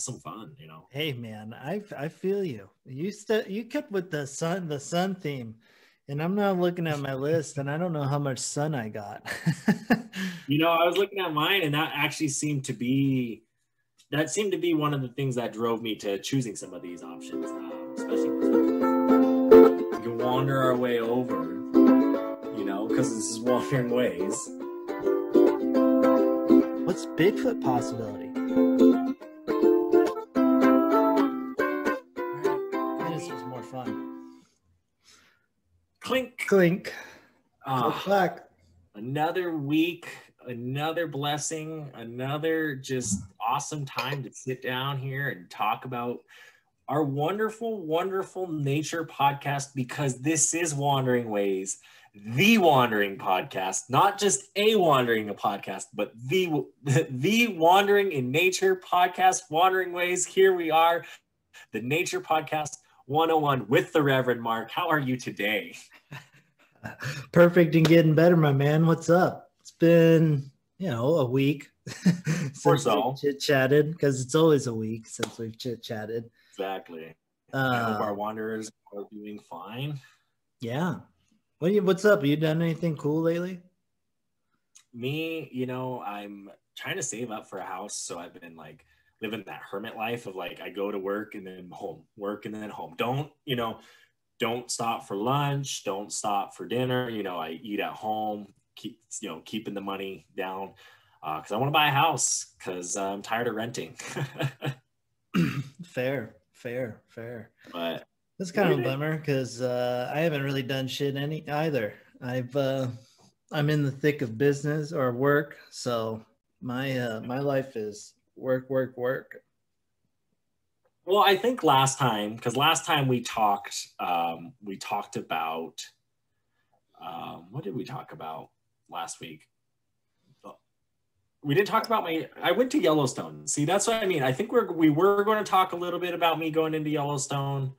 have some fun, you know. Hey man, I feel you. You kept with the sun theme, and I'm not looking at my list, and I don't know how much sun I got. You know, I was looking at mine, and that actually seemed to be one of the things that drove me to choosing some of these options, especially we can wander our way over, you know, because this is Wandering Ways. What's Bigfoot possibility? This was more fun. Clink. Clink. Back. Another week, another blessing, another just awesome time to sit down here and talk about our wonderful, wonderful nature podcast, because this is Wandering Ways. The Wandering Podcast, not just a wandering podcast, but the Wandering in Nature Podcast, Wandering Ways. Here we are, the Nature Podcast 101 with the Reverend Mark. How are you today? Perfect and getting better, my man. What's up? It's been, you know, a week since we chit-chatted, because it's always a week since we've chit-chatted. Exactly. I hope our wanderers are doing fine. Yeah. What's up? Have you done anything cool lately? Me, you know, I'm trying to save up for a house, so I've been like living that hermit life of like I go to work and then home, work and then home. Don't stop for lunch, don't stop for dinner. You know, I eat at home, keeping the money down because I want to buy a house because I'm tired of renting. Fair. But that's kind of a bummer because I haven't really done shit either. I'm in the thick of business or work, so my life is work. Well, I think last time we talked about what did we talk about last week? We didn't talk about I went to Yellowstone. See, that's what I mean. I think we were going to talk a little bit about me going into Yellowstone.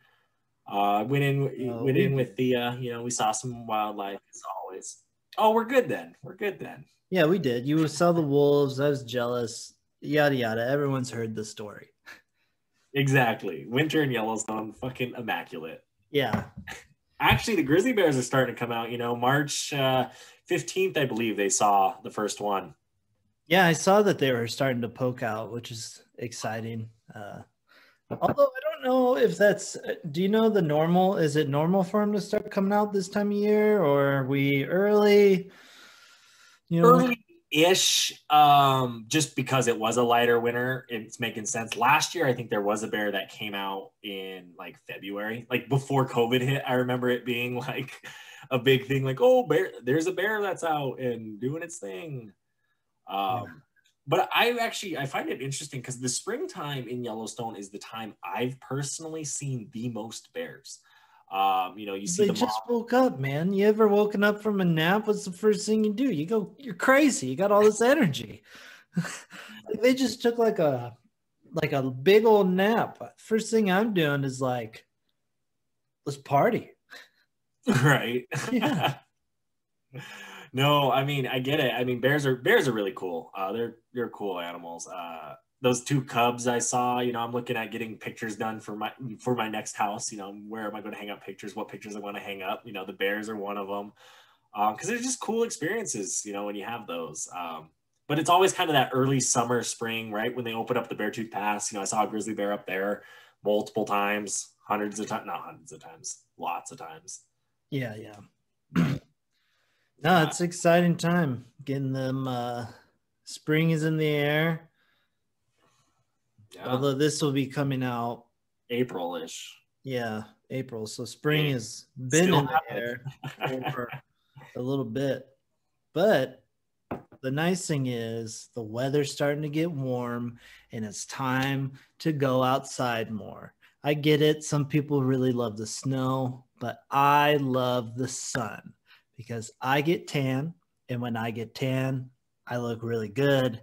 Went in with Thea, you know, we saw some wildlife as always. Oh, we're good then. Yeah, we did. You saw the wolves. I was jealous. Yada, yada. Everyone's heard the story. Exactly. Winter in Yellowstone, fucking immaculate. Yeah. Actually, the grizzly bears are starting to come out, you know, March 15th, I believe they saw the first one. Yeah, I saw that they were starting to poke out, which is exciting. Although I don't know if that's, do you know the normal? Is it normal for them to start coming out this time of year, or are we early? You know, early-ish, just because it was a lighter winter, it's making sense. Last year, I think there was a bear that came out in like February, like before COVID hit. I remember it being like a big thing, like, oh, bear, there's a bear that's out and doing its thing. Yeah. But I find it interesting because the springtime in Yellowstone is the time I've personally seen the most bears. You know, you see them just woke up, man. You ever woken up from a nap? What's the first thing you do? You go, you're crazy. You got all this energy. They just took like a big old nap. First thing I'm doing is like, let's party. Right. Yeah. No, I mean, I get it. I mean, bears are really cool. They're cool animals. Those two cubs I saw, you know, I'm looking at getting pictures done for my next house. You know, where am I going to hang up pictures? What pictures I want to hang up? You know, the bears are one of them. Because they're just cool experiences, you know, when you have those. But it's always kind of that early summer, spring, right? When they open up the Beartooth Pass, you know, I saw a grizzly bear up there multiple times, lots of times. Yeah. No, it's an exciting time getting them. Spring is in the air. Yeah. Although this will be coming out April-ish. Yeah, April. So spring has been in the air for a little bit. But the nice thing is the weather's starting to get warm and it's time to go outside more. I get it. Some people really love the snow, but I love the sun. Because I get tan, and when I get tan, I look really good.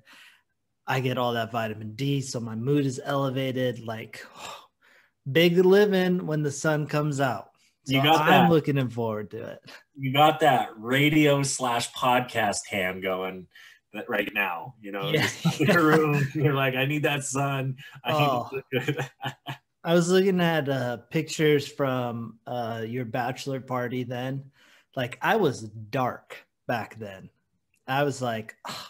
I get all that vitamin D, so my mood is elevated. Like, oh, big living when the sun comes out. So you got that. I'm looking forward to it. You got that radio / podcast ham going. that right now, you know, just in your room. You're like, I need that sun. I need to look good. I was looking at pictures from your bachelor party then. Like, I was dark back then. I was like, oh,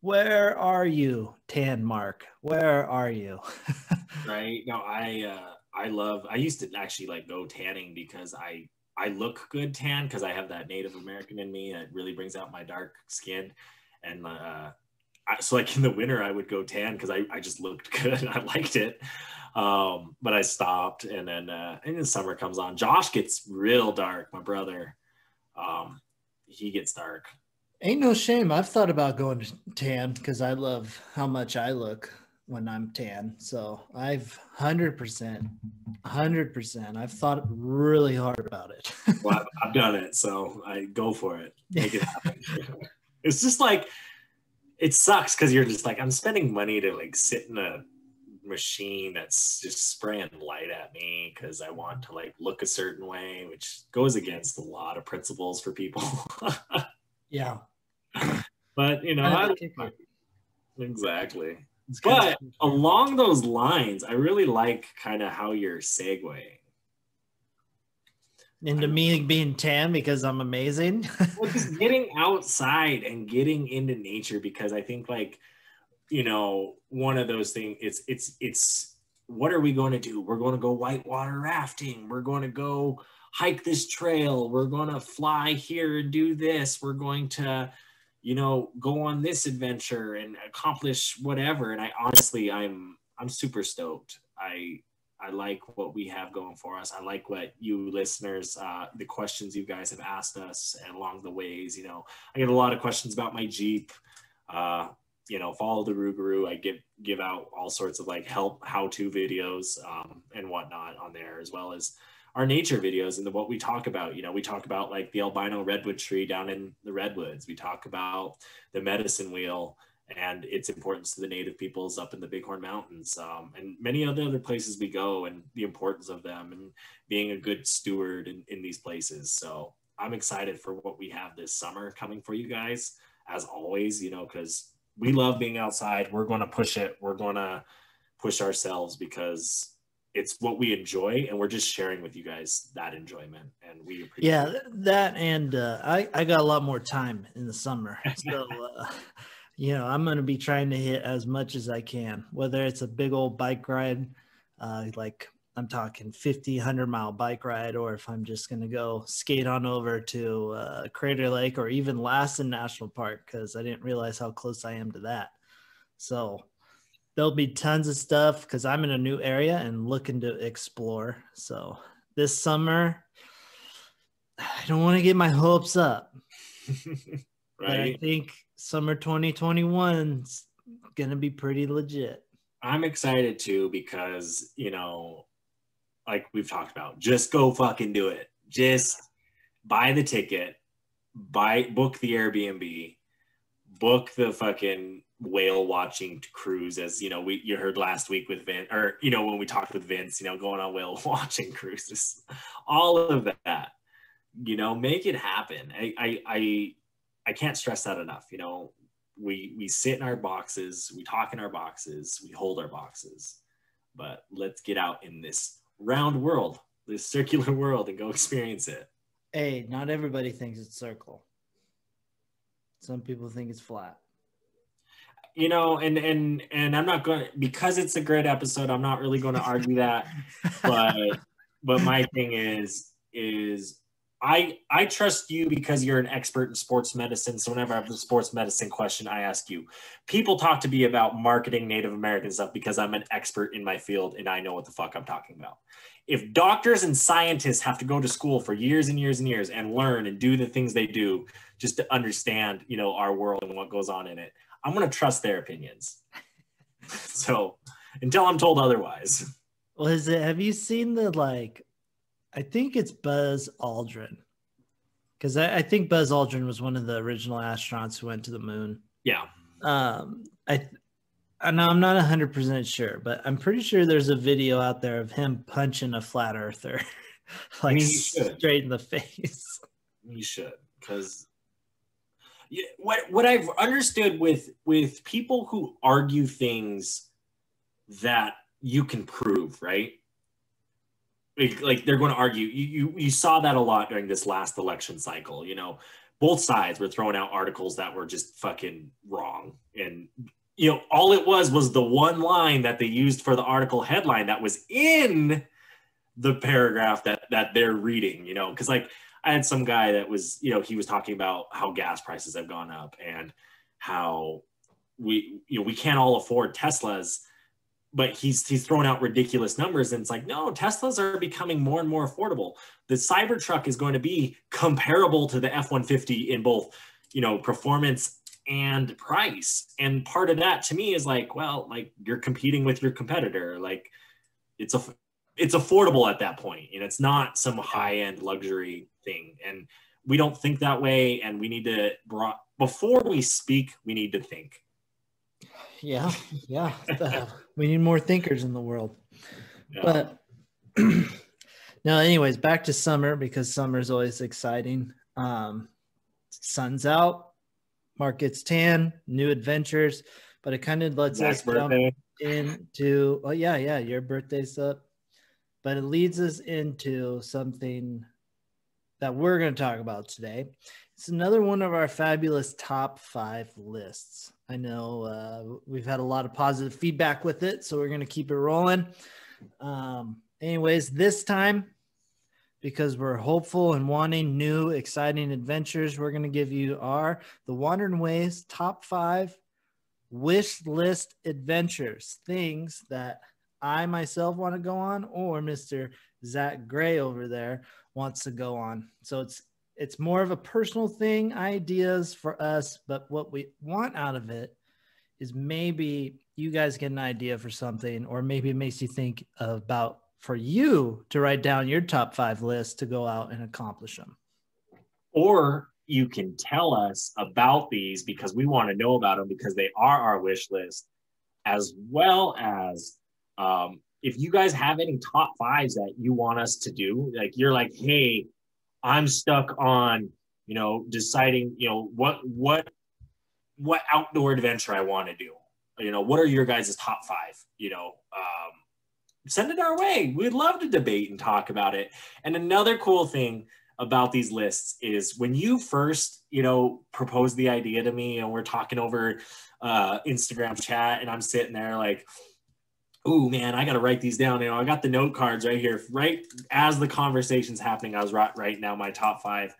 where are you, Tan Mark? Where are you? Right. No, I used to actually like go tanning because I look good tan because I have that Native American in me. It really brings out my dark skin. And so like in the winter, I would go tan because I just looked good. I liked it. But I stopped. And then summer comes on. Josh gets real dark, my brother. He gets dark. Ain't no shame. I've thought about going tan because I love how much I look when I'm tan. So I've 100%. I've thought really hard about it. Well, I've done it. So I go for it. Make it happen. It's just like, it sucks because you're just like, I'm spending money to like sit in a machine that's just spraying light at me because I want to like look a certain way, which goes against a lot of principles for people. Yeah. But, you know, exactly. But along those lines, I really like kind of how you're segueing into me being tan because I'm amazing. Well, just getting outside and getting into nature, because I think, like, you know, one of those things, it's what are we going to do? We're going to go whitewater rafting. We're going to go hike this trail. We're going to fly here and do this. We're going to, you know, go on this adventure and accomplish whatever. And I honestly, I'm super stoked. I like what we have going for us. I like what you listeners, the questions you guys have asked us and along the ways, you know, I get a lot of questions about my Jeep, you know, follow the Rougarou. I give out all sorts of like how-to videos and whatnot on there, as well as our nature videos and what we talk about. You know, we talk about like the albino redwood tree down in the redwoods. We talk about the medicine wheel and its importance to the native peoples up in the Bighorn Mountains, and many other places we go, and the importance of them and being a good steward in these places. So I'm excited for what we have this summer coming for you guys, as always, you know, because we love being outside. We're going to push it. We're going to push ourselves because it's what we enjoy, and we're just sharing with you guys that enjoyment, and we appreciate it. That, and I got a lot more time in the summer, so you know, I'm going to be trying to hit as much as I can, whether it's a big old bike ride, like I'm talking 50-100 mile bike ride, or if I'm just going to go skate on over to Crater Lake or even Lassen National Park, because I didn't realize how close I am to that. So there'll be tons of stuff because I'm in a new area and looking to explore. So this summer, I don't want to get my hopes up. Right. But I think summer 2021 is going to be pretty legit. I'm excited too, because, you know, like we've talked about, just go fucking do it. Just buy the ticket, book the Airbnb, book the fucking whale watching cruise, as, you know, you heard last week with Vince, or, you know, when we talked with Vince, you know, going on whale watching cruises, all of that, you know, make it happen. I can't stress that enough. You know, we sit in our boxes, we talk in our boxes, we hold our boxes, but let's get out in this round world, this circular world, and go experience it. Hey, not everybody thinks it's circle. Some people think it's flat. You know, and I'm not going to, because it's a grid episode, I'm not really going to argue that. But my thing is I trust you because you're an expert in sports medicine. So whenever I have a sports medicine question, I ask you. People talk to me about marketing Native American stuff because I'm an expert in my field and I know what the fuck I'm talking about. If doctors and scientists have to go to school for years and years and years and learn and do the things they do just to understand, you know, our world and what goes on in it, I'm going to trust their opinions. So until I'm told otherwise. Well, have you seen the, like, I think it's Buzz Aldrin, because I think Buzz Aldrin was one of the original astronauts who went to the moon. Yeah. I'm not 100% sure, but I'm pretty sure there's a video out there of him punching a flat earther, like straight in the face. You should, because What I've understood with people who argue things that you can prove, right? Like they're going to argue. You saw that a lot during this last election cycle. You know, both sides were throwing out articles that were just fucking wrong, and you know, all it was the one line that they used for the article headline that was in the paragraph that they're reading. You know, because like I had some guy that was, you know, he was talking about how gas prices have gone up and how we can't all afford Teslas. But he's throwing out ridiculous numbers, and it's like, no, Teslas are becoming more and more affordable. The Cybertruck is going to be comparable to the F-150 in both, you know, performance and price. And part of that to me is like, well, like you're competing with your competitor. Like it's affordable at that point, and it's not some high-end luxury thing. And we don't think that way, and we need to before we speak, we need to think. Yeah. We need more thinkers in the world. Yeah. But now, anyways, back to summer, because summer is always exciting. Sun's out, Mark gets tan, new adventures, but it kind of lets us jump into, oh yeah, your birthday's up, but it leads us into something that we're going to talk about today. It's another one of our fabulous top 5 lists. I know we've had a lot of positive feedback with it, so we're going to keep it rolling. Anyways, this time, because we're hopeful and wanting new, exciting adventures, we're going to give you the Wandering Ways top 5 wish list adventures, things that I myself want to go on or Mr. Zach Gray over there wants to go on. So it's more of a personal thing, ideas for us, but what we want out of it is maybe you guys get an idea for something, or maybe it makes you think about for you to write down your top 5 list to go out and accomplish them. Or you can tell us about these because we want to know about them because they are our wish list, as well as if you guys have any top 5s that you want us to do, like you're like, hey, I'm stuck on, you know, deciding, you know, what outdoor adventure I want to do. You know, what are your guys' top 5? You know, send it our way. We'd love to debate and talk about it. And another cool thing about these lists is when you first, you know, proposed the idea to me and we're talking over Instagram chat and I'm sitting there like, oh man, I got to write these down. You know, I got the note cards right here. Right as the conversation's happening, I was right now my top 5,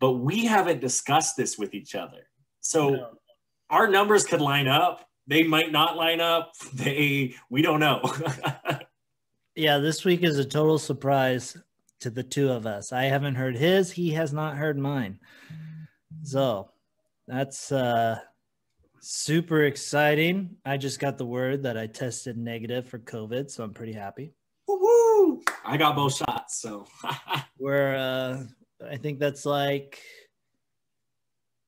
but we haven't discussed this with each other. So no. Our numbers could line up. They might not line up. We don't know. Yeah, this week is a total surprise to the two of us. I haven't heard his. He has not heard mine. So that's super exciting. I just got the word that I tested negative for COVID, so I'm pretty happy. Woo-hoo! I got both shots, so we're I think that's like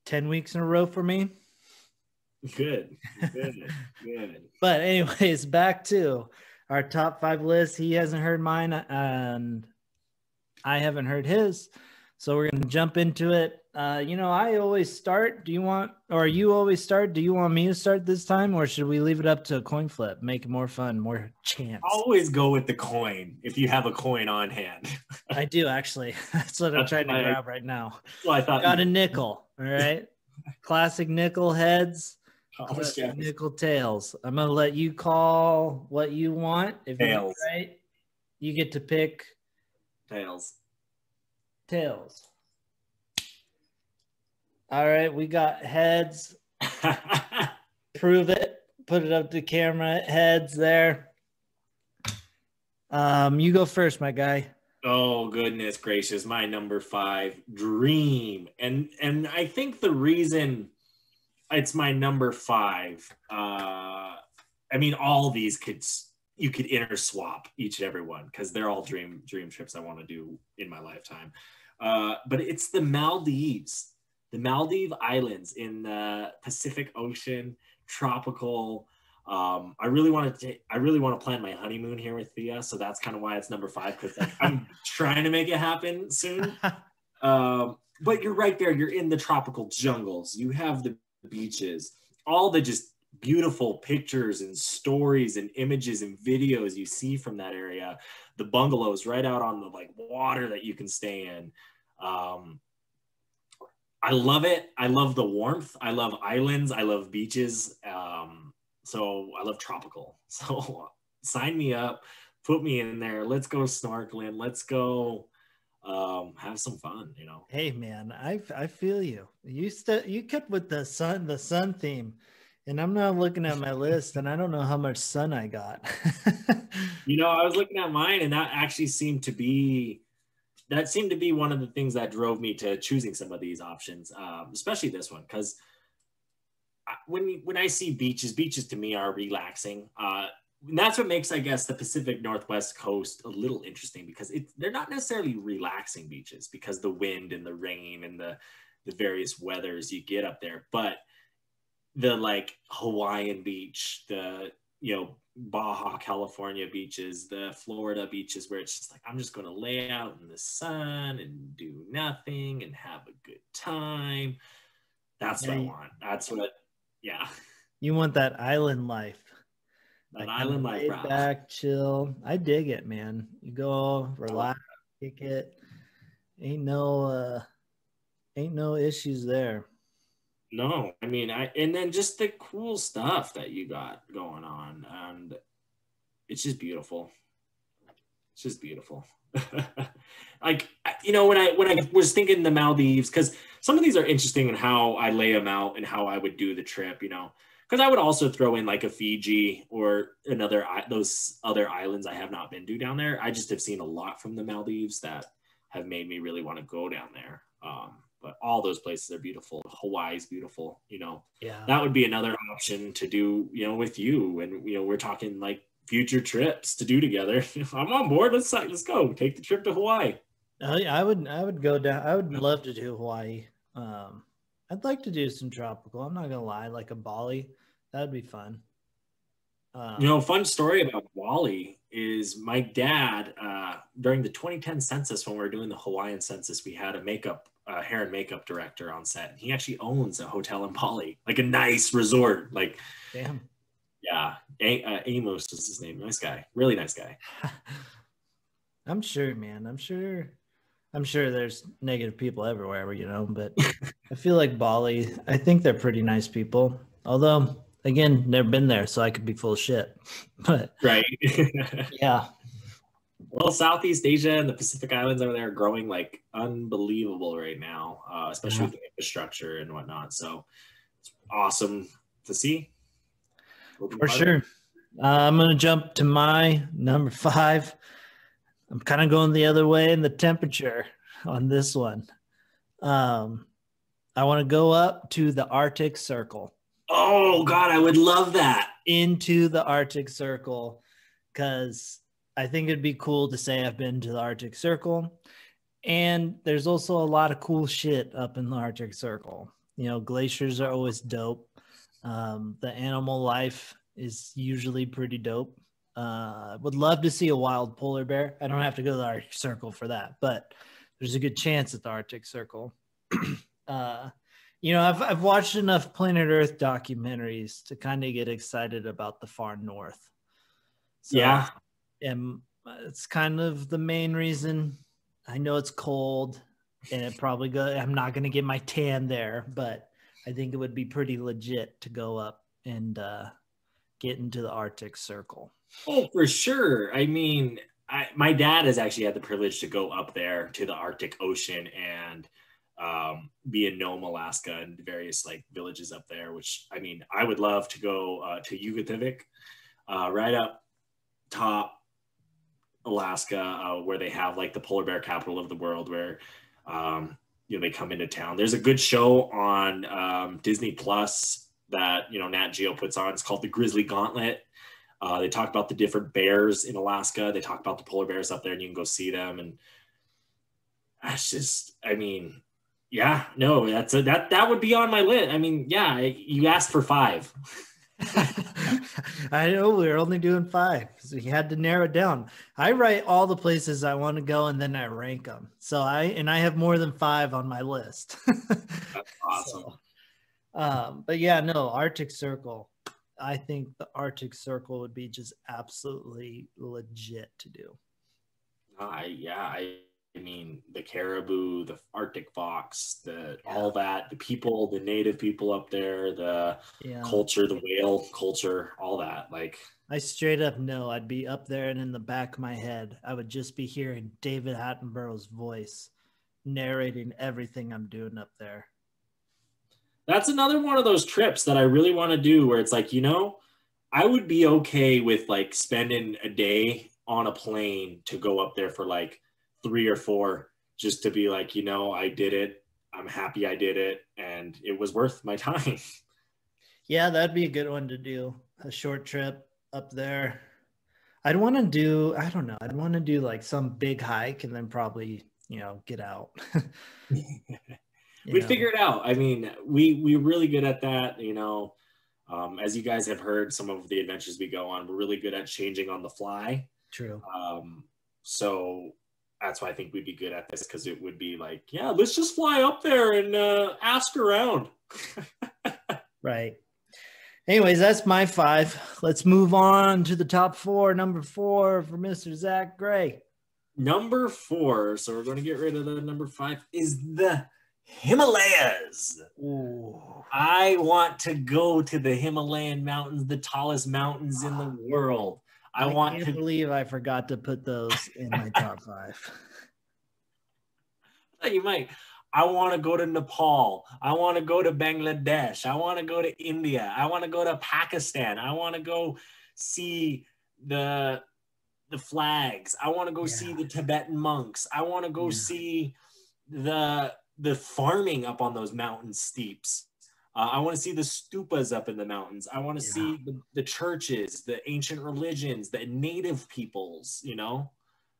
10 weeks in a row for me. Good. But anyways, back to our top 5 list. He hasn't heard mine and I haven't heard his, so we're gonna jump into it. You know, I always start. You always start? Do you want me to start this time, or should we leave it up to a coin flip? Make it more fun, more chance. Always go with the coin if you have a coin on hand. I do, actually. That's what I'm trying to grab right now. Well, I thought got a nickel. All right, classic nickel heads, classic nickel tails. I'm gonna let you call what you want. If tails, you're right, you get to pick tails. Tails. All right, we got heads. Prove it. Put it up to camera. Heads there. You go first, my guy. Oh, goodness gracious. My number 5, dream. And I think the reason it's my number 5, I mean, all these you could interswap each and every one because they're all dream trips I want to do in my lifetime. But it's the Maldives. The Maldive Islands in the Pacific Ocean, tropical. I really want to plan my honeymoon here with Thea, so that's kind of why it's number 5. Because I'm trying to make it happen soon. But you're right there. You're in the tropical jungles. You have the beaches, all the just beautiful pictures and stories and images and videos you see from that area. The bungalows right out on the like water that you can stay in. I love it. I love the warmth. I love islands. I love beaches. So I love tropical. So sign me up. Put me in there. Let's go snorkeling. Let's go have some fun, you know. Hey man, I feel you. You kept with the sun theme, and I'm now looking at my list, and I don't know how much sun I got. You know, I was looking at mine, and that actually seemed to be one of the things that drove me to choosing some of these options, especially this one, because when I see beaches to me are relaxing. And that's what makes, I guess, the Pacific Northwest coast a little interesting, because they're not necessarily relaxing beaches because the wind and the rain and the various weathers you get up there. But the like Hawaiian beach, the, you know, Baja California beaches, the Florida beaches, where it's just like, I'm just going to lay out in the sun and do nothing and have a good time. That's what I want. Yeah. You want that island life. That island life, bro. Back, chill. I dig it, man. You go, relax, kick it. Ain't no issues there. No, I mean, and then just the cool stuff that you got going on, and it's just beautiful. It's just beautiful. Like, you know, when I was thinking the Maldives, because some of these are interesting in how I lay them out and how I would do the trip, you know. Because I would also throw in like a Fiji or those other islands I have not been to down there. I just have seen a lot from the Maldives that have made me really want to go down there. But all those places are beautiful. Hawaii's beautiful, you know. Yeah. That would be another option to do, you know, with you. And, you know, we're talking like future trips to do together. I'm on board. Let's go. Take the trip to Hawaii. Yeah, I would go down. I would love to do Hawaii. I'd like to do some tropical. I'm not going to lie, like a Bali. That'd be fun. You know, fun story about Bali is my dad, during the 2010 census, when we were doing the Hawaiian census, we had a hair and makeup director on set. And he actually owns a hotel in Bali, like a nice resort. Like, damn. Yeah. Amos is his name. Nice guy. Really nice guy. I'm sure, man. I'm sure there's negative people everywhere, you know, but I feel like Bali, I think they're pretty nice people. Although, again, never been there, so I could be full of shit. But right. Yeah. Well, Southeast Asia and the Pacific Islands over there are growing like unbelievable right now, especially with the infrastructure and whatnot. So it's awesome to see. For sure. I'm going to jump to my number 5. I'm kind of going the other way in the temperature on this one. I want to go up to the Arctic Circle. Oh, God, I would love that. Into the Arctic Circle, because I think it'd be cool to say I've been to the Arctic Circle. And there's also a lot of cool shit up in the Arctic Circle. You know, glaciers are always dope. The animal life is usually pretty dope. Would love to see a wild polar bear. I don't have to go to the Arctic Circle for that, but there's a good chance at the Arctic Circle. You know, I've watched enough Planet Earth documentaries to kind of get excited about the far north. So, yeah. And it's kind of the main reason. I know it's cold, and it probably I'm not going to get my tan there, but I think it would be pretty legit to go up and get into the Arctic Circle. Oh, for sure. I mean, my dad has actually had the privilege to go up there to the Arctic Ocean and be in Nome, Alaska, and various like villages up there, which, I mean, I would love to go to Yugotvik, right up top Alaska, where they have like the polar bear capital of the world, where you know, they come into town. There's a good show on Disney Plus that, you know, Nat Geo puts on. It's called The Grizzly Gauntlet. They talk about the different bears in Alaska. They talk about the polar bears up there, and you can go see them. And that's just, I mean, yeah, no, that would be on my list. I mean, yeah, you asked for 5. I know we were only doing 5, so you had to narrow it down. I write all the places I want to go and then I rank them. So I have more than 5 on my list. That's awesome. So, but yeah, no, Arctic Circle. I think the Arctic Circle would be just absolutely legit to do. I mean, the caribou, the Arctic fox, all that, the people, the native people up there, the culture, the whale culture, all that. Like, I straight up know I'd be up there and in the back of my head, I would just be hearing David Attenborough's voice narrating everything I'm doing up there. That's another one of those trips that I really want to do where it's like, you know, I would be okay with like spending a day on a plane to go up there for like 3 or 4 just to be like, you know, I did it. I'm happy I did it. And it was worth my time. Yeah, that'd be a good one to do. A short trip up there. I'd want to do, I don't know, I'd want to do like some big hike and then probably, you know, get out. We figure it out. I mean, we're really good at that, you know. As you guys have heard, some of the adventures we go on, we're really good at changing on the fly. True. So that's why I think we'd be good at this, because it would be like, yeah, let's just fly up there and ask around. Right. Anyways, that's my 5. Let's move on to the top 4. Number 4 for Mr. Zach Gray. Number 4. So we're going to get rid of the number 5 is the Himalayas. Ooh. I want to go to the Himalayan mountains, the tallest mountains in the world. I can't believe I forgot to put those in my top 5. You might. I want to go to Nepal. I want to go to Bangladesh. I want to go to India. I want to go to Pakistan. I want to go see the flags. I want to go see the Tibetan monks. I want to go see the farming up on those mountain steeps. I want to see the stupas up in the mountains. I want to see the churches, the ancient religions, the native peoples, you know?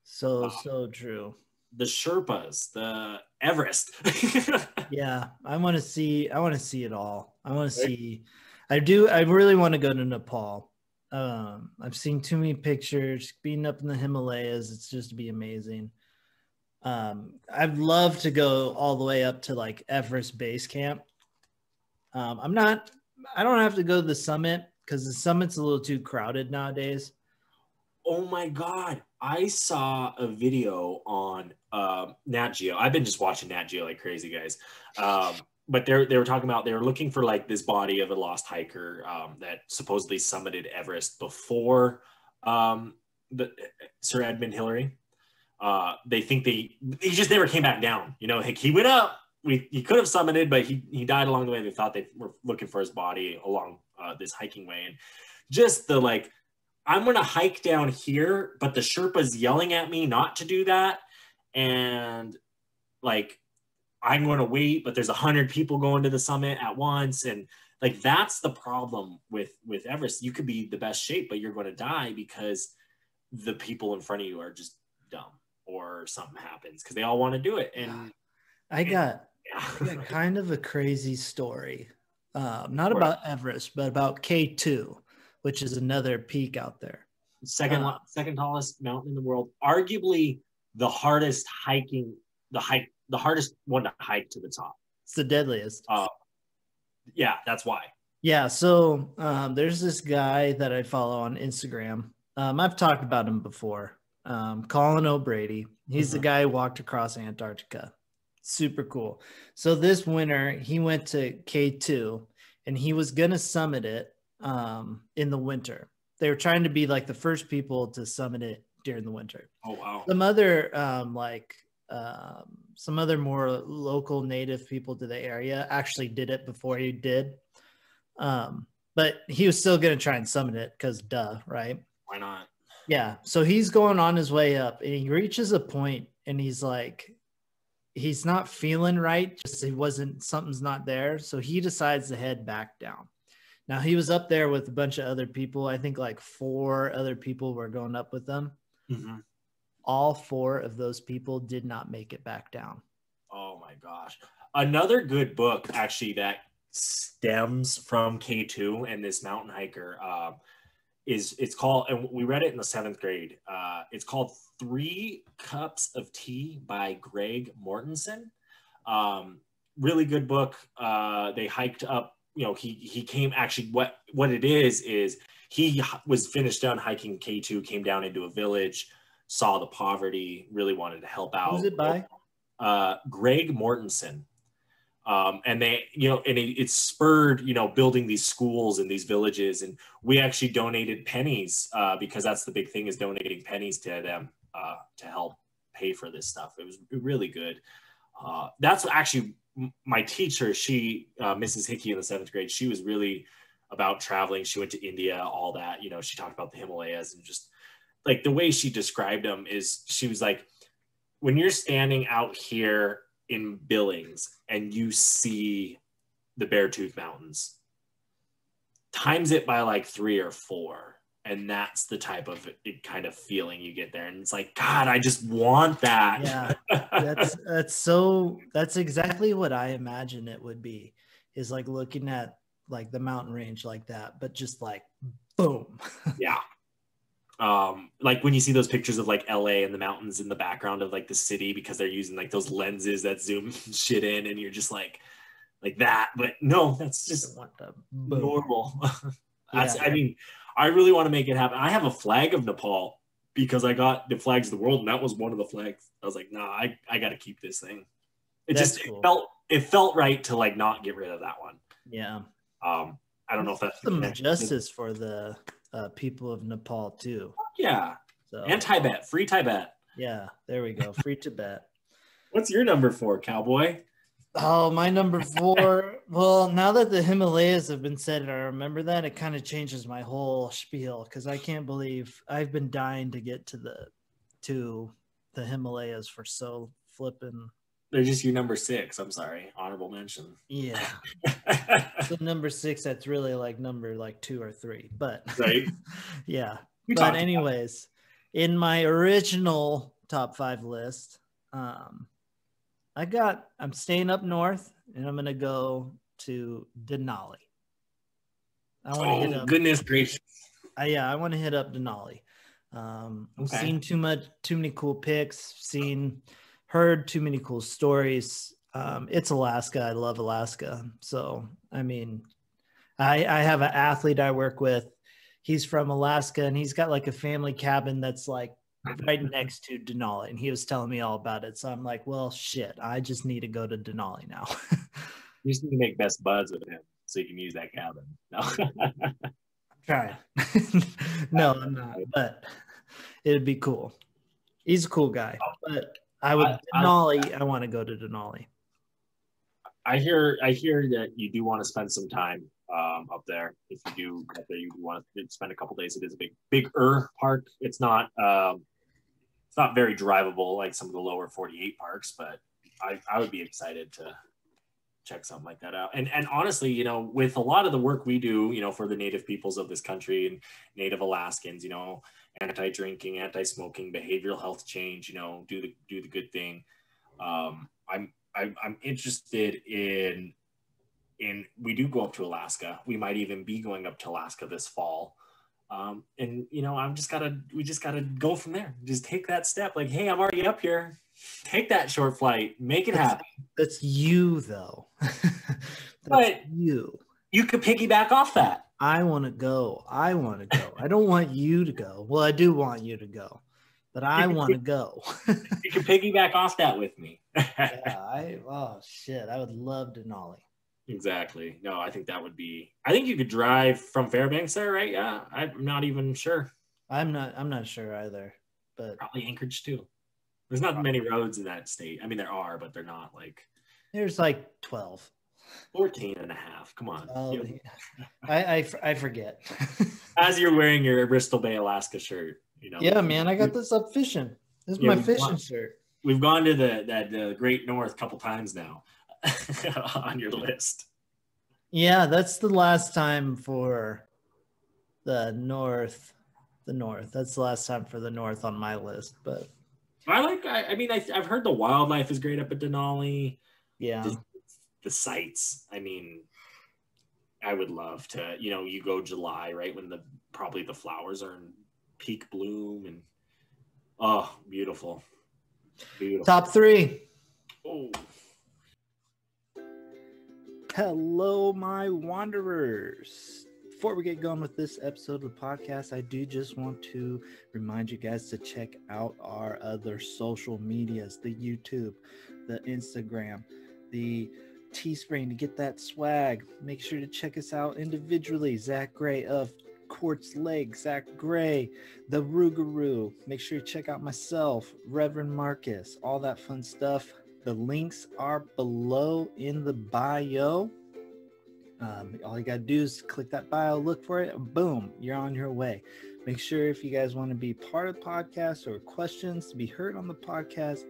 So true. The Sherpas, the Everest. Yeah, I want to see it all. I really want to go to Nepal. I've seen too many pictures. Being up in the Himalayas, it's just to be amazing. I'd love to go all the way up to like Everest base camp. I don't have to go to the summit because the summit's a little too crowded nowadays. Oh my God. I saw a video on Nat Geo. I've been just watching Nat Geo like crazy, guys. But they were talking about, they were looking for like this body of a lost hiker that supposedly summited Everest before Sir Edmund Hillary. They think he just never came back down. You know, like he went up. He could have summited, but he died along the way. They thought they were looking for his body along this hiking way. And just the like, I'm going to hike down here, but the Sherpa's yelling at me not to do that. And like, I'm going to wait, but there's 100 people going to the summit at once. And like, that's the problem with Everest. You could be the best shape, but you're going to die because the people in front of you are just dumb or something happens because they all want to do it. And I got kind of a crazy story, not about Everest, but about K2, which is another peak out there. Second tallest mountain in the world, arguably the hardest one to hike to the top. It's the deadliest. Yeah, that's why. Yeah, so there's this guy that I follow on Instagram. I've talked about him before, Colin O'Brady. He's the guy who walked across Antarctica. Super cool. So this winter he went to K2 and he was going to summit it in the winter. They were trying to be like the first people to summit it during the winter. Oh, wow. Some other more local native people to the area actually did it before he did. But he was still going to try and summit it because duh, right? Why not? Yeah. So he's going on his way up and he reaches a point and he's like, he's not feeling right. Something's not there. So he decides to head back down. Now he was up there with a bunch of other people. I think like 4 other people were going up with them. Mm-hmm. All 4 of those people did not make it back down. Oh my gosh. Another good book actually that stems from K2 and this mountain hiker. It's called, and we read it in the 7th grade. It's called 3 Cups of Tea by Greg Mortenson. Really good book. They hiked up, you know, he came, actually what it is he was finished done hiking K2, came down into a village, saw the poverty, really wanted to help out. Who's it by? Greg Mortenson. And they, you know, and it spurred, you know, building these schools in these villages. And we actually donated pennies, because that's the big thing, is donating pennies to them, to help pay for this stuff. It was really good. That's actually my teacher. She, Mrs. Hickey in the 7th grade, she was really about traveling. She went to India, all that, you know, she talked about the Himalayas, and just like the way she described them is, she was like, when you're standing out here in Billings and you see the Beartooth Mountains, times it by like 3 or 4, and that's the type of it kind of feeling you get there. And it's like, God, I just want that. Yeah, that's exactly what I imagine it would be, is like looking at like the mountain range like that, but just like boom. Yeah. Like when you see those pictures of like LA and the mountains in the background of like the city, because they're using like those lenses that zoom shit in, and you're just like that. But no, that's just normal. That's, yeah. I mean, I really want to make it happen. I have a flag of Nepal because I got the flags of the world, and that was one of the flags. I was like, nah, I got to keep this thing. It felt right to like not get rid of that one. Yeah. I don't know if that's some justice for the people of Nepal too. Yeah. So, and Tibet, free Tibet. Yeah, there we go, free Tibet. What's your number 4, cowboy? Oh, my number 4. Well, now that the Himalayas have been said and I remember that, it kind of changes my whole spiel, because I can't believe I've been dying to get to the Himalayas for so flipping. They're just your number 6. I'm sorry, honorable mention. Yeah. So number 6, that's really like number 2 or 3, but right. Yeah. But anyways, in my original top 5 list, I'm staying up north, and I'm gonna go to Denali. I want to hit up, goodness gracious. I want to hit up Denali. Okay. I've seen too many cool pics. Heard too many cool stories. It's Alaska. I love Alaska. So, I mean, I have an athlete I work with. He's from Alaska, and he's got like a family cabin that's like right next to Denali. And he was telling me all about it. So I'm like, well, shit, I just need to go to Denali now. You just need to make best buds with him so you can use that cabin. No, I'm trying. No, I'm not. But it'd be cool. He's a cool guy. But I want to go to Denali. I hear that you do want to spend some time up there. If you do up there, you want to spend a couple days. It is a bigger park. It's not very drivable like some of the lower 48 parks, but I would be excited to check something like that out. And honestly, you know, with a lot of the work we do, you know, for the native peoples of this country and native Alaskans, you know, anti-drinking, anti-smoking, behavioral health change, you know, do the good thing. I'm interested in we do go up to Alaska. We might even be going up to Alaska this fall. And you know, we just gotta go from there. Just take that step. Like, hey, I'm already up here. Take that short flight, make it happen. That's you though. You could piggyback off that. I want to go. I don't want you to go. Well, I do want you to go, but I want to go. You can piggyback off that with me. Yeah, I would love Denali. Exactly. No, I think that would be, I think you could drive from Fairbanks there, right? Yeah. I'm not even sure. I'm not sure either, but probably Anchorage too. There's not many roads in that state. I mean, there are, but they're not like, there's like 12. 14.5. Come on. I forget. As you're wearing your Bristol Bay, Alaska shirt, you know. Yeah, man, I got this up fishing. This is my fishing shirt. We've gone to the Great North a couple times now on your list. Yeah, that's the last time for the North. That's the last time for the North on my list. But I've heard the wildlife is great up at Denali. Yeah. The sights. I mean, I would love to, you know, you go July, right, when the probably the flowers are in peak bloom, and oh, beautiful. Beautiful. Top three. Oh. Hello, my wanderers. Before we get going with this episode of the podcast, I do just want to remind you guys to check out our other social medias, the YouTube, the Instagram, the Teespring to get that swag. Make sure to check us out individually. Zach Gray of Quartz Lake, Zach Gray, the Rougarou. Make sure you check out myself, Reverend Marcus, all that fun stuff. The links are below in the bio. All you gotta do is click that bio, look for it, and boom, you're on your way. Make sure if you guys want to be part of the podcast or questions to be heard on the podcast,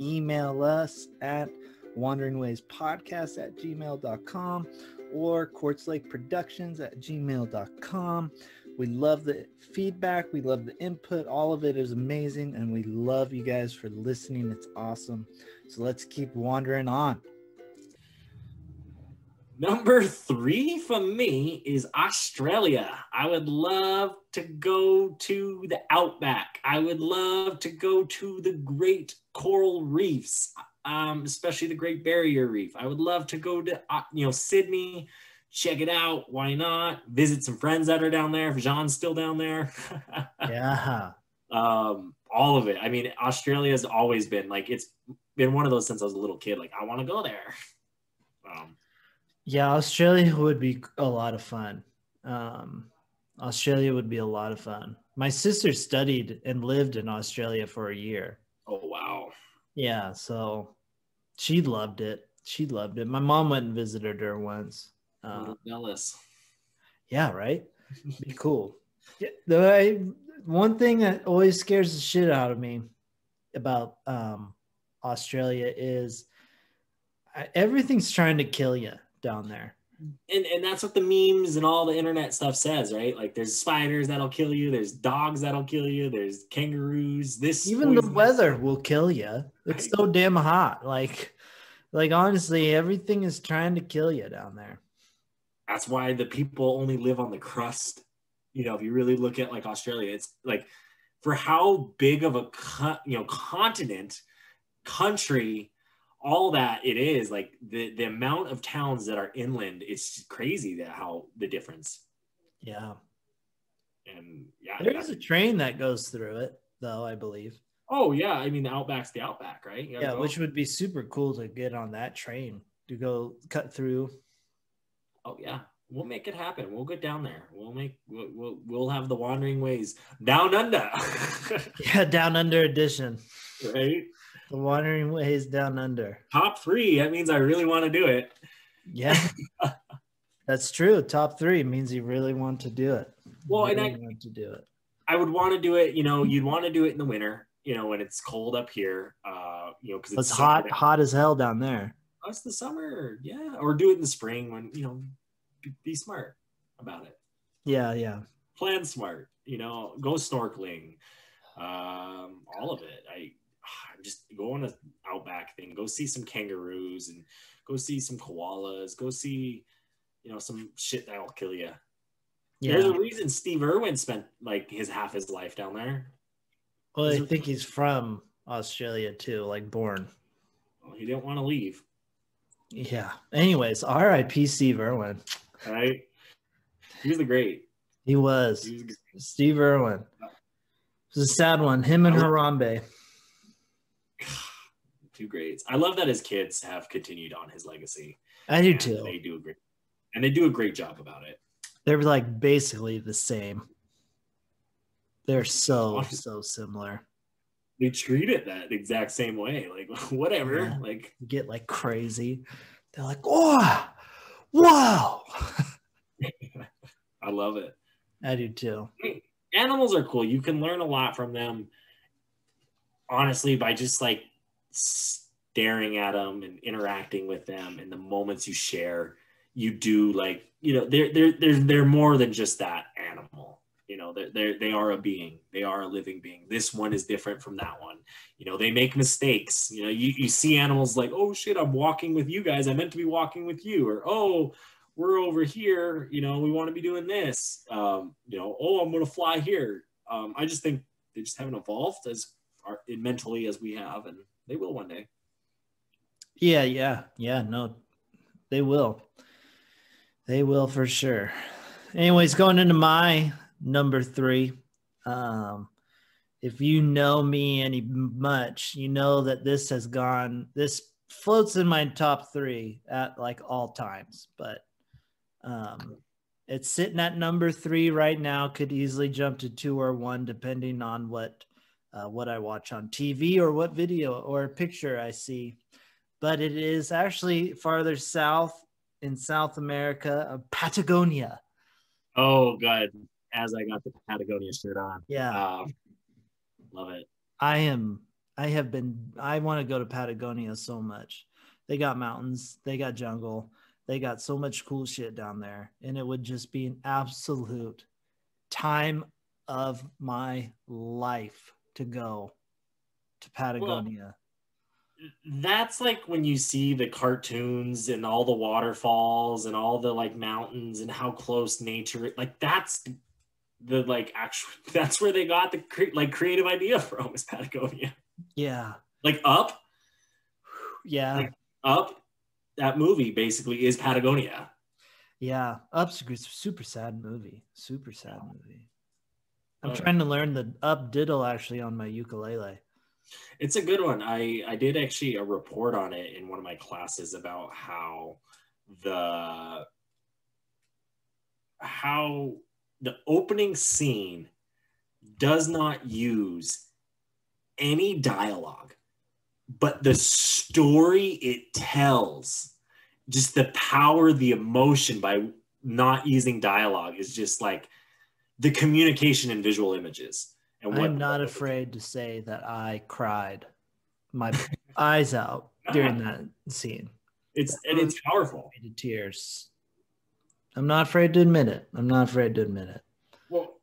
email us at wanderingwayspodcast@gmail.com or quartzlakeproductions@gmail.com. We love the feedback. We love the input. All of it is amazing, and we love you guys for listening. It's awesome. So let's keep wandering on. Number three for me is Australia. I would love to go to the outback. I would love to go to the great coral reefs, especially the Great Barrier Reef. I would love to go to, you know, Sydney, check it out. Why not? Visit some friends that are down there. If Jean's still down there. Yeah. All of it. I mean, Australia has always been like, it's been one of those since I was a little kid. Like, I want to go there. Yeah, Australia would be a lot of fun. Australia would be a lot of fun. My sister studied and lived in Australia for a year. Oh, wow. Yeah, so she loved it. She loved it. My mom went and visited her once. I'm jealous. Yeah, right? Be cool. Yeah, one thing that always scares the shit out of me about Australia is everything's trying to kill you down there, and that's what the memes and all the internet stuff says, right? Like, there's spiders that'll kill you, there's dogs that'll kill you, there's kangaroos, this even poison. The weather will kill you. It's so damn hot. Like honestly, everything is trying to kill you down there. That's why the people only live on the crust. You know, if you really look at like Australia, it's like, for how big of a continent, country, all that it is, like the amount of towns that are inland, it's crazy that how the difference. Yeah. And yeah, there is a train that goes through it though, I believe. Oh yeah, I mean, the outback's the outback, right? Yeah, which would be super cool to get on that train to go cut through. Oh yeah, we'll make it happen. We'll get down there. We'll have the Wandering Ways Down Under. Yeah, Down Under edition, right? The Wandering Ways Down Under. Top three. That means I really want to do it. Yeah, that's true. Top three means you really want to do it. Well, really, and I want to do it. I would want to do it. You know, you'd want to do it in the winter. You know, when it's cold up here. You know, because it's hot, hot as hell down there. Oh, it's the summer. Yeah, or do it in the spring when, you know, be smart about it. Yeah, yeah. Plan smart. You know, go snorkeling. All of it. Just go on an outback thing, go see some kangaroos and go see some koalas, go see, you know, some shit that'll kill you. Yeah. There's a reason Steve Irwin spent like half his life down there. Well, I think he's from Australia too, like born. Well, he didn't want to leave. Yeah. Anyways, R.I.P. Steve Irwin. Right? He was the great. He was. Steve Irwin. It was a sad one. Him and Harambe. Two greats. I love that his kids have continued on his legacy. I do too. They do a great job about it. They're like basically the same. They're so similar. They treat it that exact same way. Like, whatever. Yeah. Like, get like crazy. They're like, oh, wow. I love it. I do too. Animals are cool. You can learn a lot from them, honestly, by just like staring at them and interacting with them, and the moments you share, you do, like, you know, they're more than just that animal. You know, they are a being. They are a living being. This one is different from that one. You know, they make mistakes. You know, you see animals like, oh shit, I'm walking with you guys. I meant to be walking with you. Or, oh, we're over here, you know, we want to be doing this, you know, oh, I'm going to fly here. I just think they just haven't evolved as mentally as we have, and they will one day. Yeah. No, they will. They will for sure. Anyways, going into my number three, if you know me any much, you know that this has gone, this floats in my top three at like all times, but it's sitting at number three right now. Could easily jump to two or one, depending on what I watch on TV or what video or picture I see. But it is actually farther south in South America, Patagonia. Oh, good. As I got the Patagonia shirt on. Yeah. Love it. I want to go to Patagonia so much. They got mountains, they got jungle, they got so much cool shit down there. And it would just be an absolute time of my life to go to Patagonia. Well, that's like when you see the cartoons and all the waterfalls and all the like mountains and how close nature, like that's the like actual, that's where they got the creative idea from, is Patagonia. Yeah. Like Up. Yeah. Like Up, that movie basically is Patagonia. Yeah. Up's a super sad movie. Super sad movie. I'm trying to learn the Up diddle actually on my ukulele. It's a good one. I did actually a report on it in one of my classes about how the opening scene does not use any dialogue, but the story it tells, just the power, the emotion by not using dialogue is just like the communication in visual images. And I'm not afraid to say that I cried my eyes out during that scene. It's powerful. To tears. I'm not afraid to admit it. Well,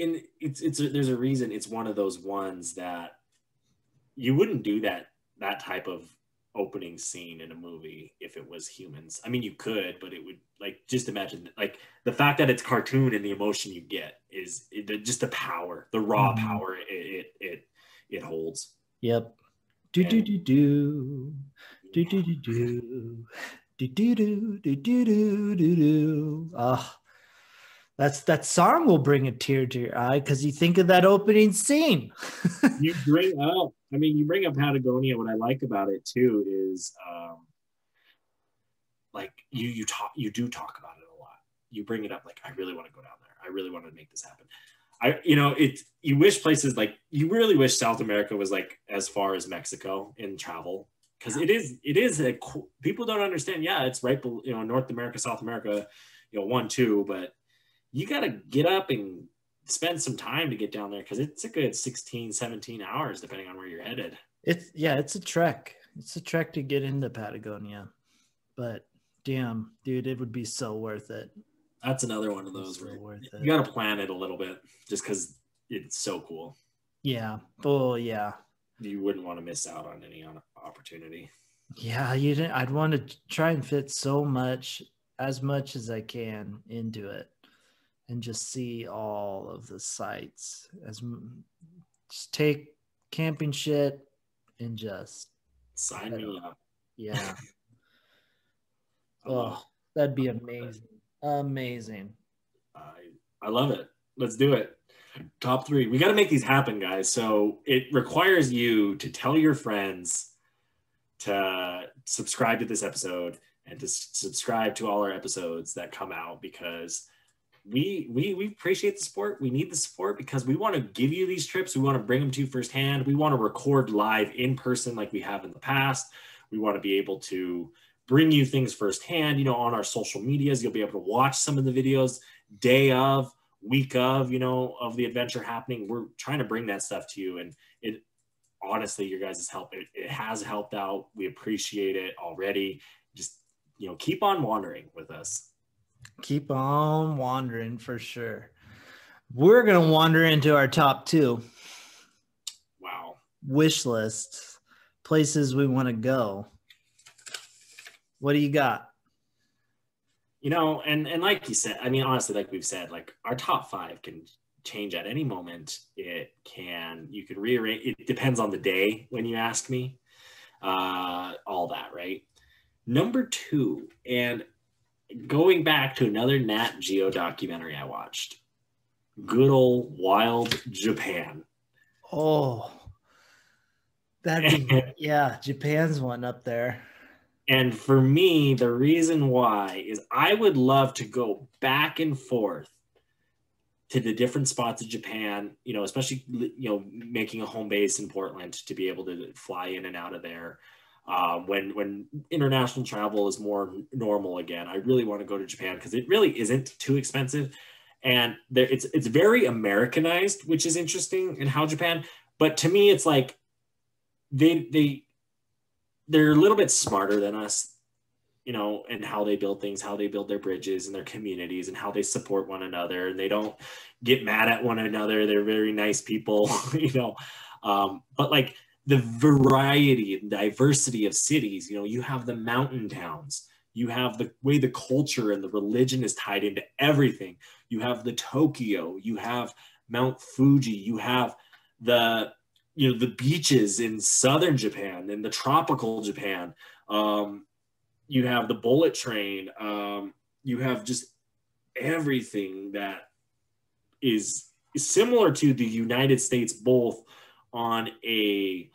and there's a reason it's one of those ones that you wouldn't do that type of opening scene in a movie if it was humans. I mean, you could, but it would, like, just imagine, like, the fact that it's cartoon and the emotion you get is just the power, the raw power it holds. Yep. Ah, that song will bring a tear to your eye because you think of that opening scene. You bring up Patagonia. What I like about it too is, like you do talk about it a lot. You bring it up, like, I really want to go down there. I really want to make this happen. You wish places like, you really wish South America was like as far as Mexico in travel. Because it is a, people don't understand. Yeah, it's right, North America, South America, 1, 2, but you got to get up and spend some time to get down there because it's a good 16, 17 hours depending on where you're headed. It's a trek. It's a trek to get into Patagonia, but damn, dude, it would be so worth it. That's another one of those where you got to plan it a little bit just because it's so cool. Yeah. Oh yeah. You wouldn't want to miss out on any opportunity. Yeah, you didn't. I'd want to try and fit so much as I can into it, and just see all of the sights. Just take camping shit and just sign me up. Yeah. Oh, that'd be amazing. Amazing. I love it. Let's do it. Top three. We got to make these happen, guys. So it requires you to tell your friends to subscribe to this episode and to subscribe to all our episodes that come out, because we appreciate the support. We need the support because we want to give you these trips. We want to bring them to you firsthand. We want to record live in person like we have in the past. We want to be able to bring you things firsthand. On our social medias, you'll be able to watch some of the videos day of, week of, of the adventure happening. We're trying to bring that stuff to you, and it honestly, your guys' help, it has helped out. We appreciate it already. Just keep on wandering with us. Keep on wandering for sure. We're gonna wander into our top two. Wow. Wish lists, places we want to go. What do you got? you know, and like you said, I mean, honestly, like we've said, like our top five can change at any moment. It can, you can rearrange, it depends on the day when you ask me, all that, right? Number two, and going back to another Nat Geo documentary I watched, good old wild Japan. Oh, that, yeah, Japan's one up there. And for me, the reason why is I would love to go back and forth to the different spots of Japan, you know, especially, you know, making a home base in Portland to be able to fly in and out of there. When international travel is more normal again, I really want to go to Japan because it really isn't too expensive. And there, it's very Americanized, which is interesting in how Japan, but to me, it's like they're a little bit smarter than us, you know, and how they build things, how they build their bridges and their communities and how they support one another. And they don't get mad at one another. They're very nice people, you know, but like the variety and diversity of cities, you know, you have the mountain towns, you have the way the culture and the religion is tied into everything. You have the Tokyo, you have Mount Fuji, you have the, you know, the beaches in southern Japan and the tropical Japan. You have the bullet train. You have just everything that is similar to the United States, both on a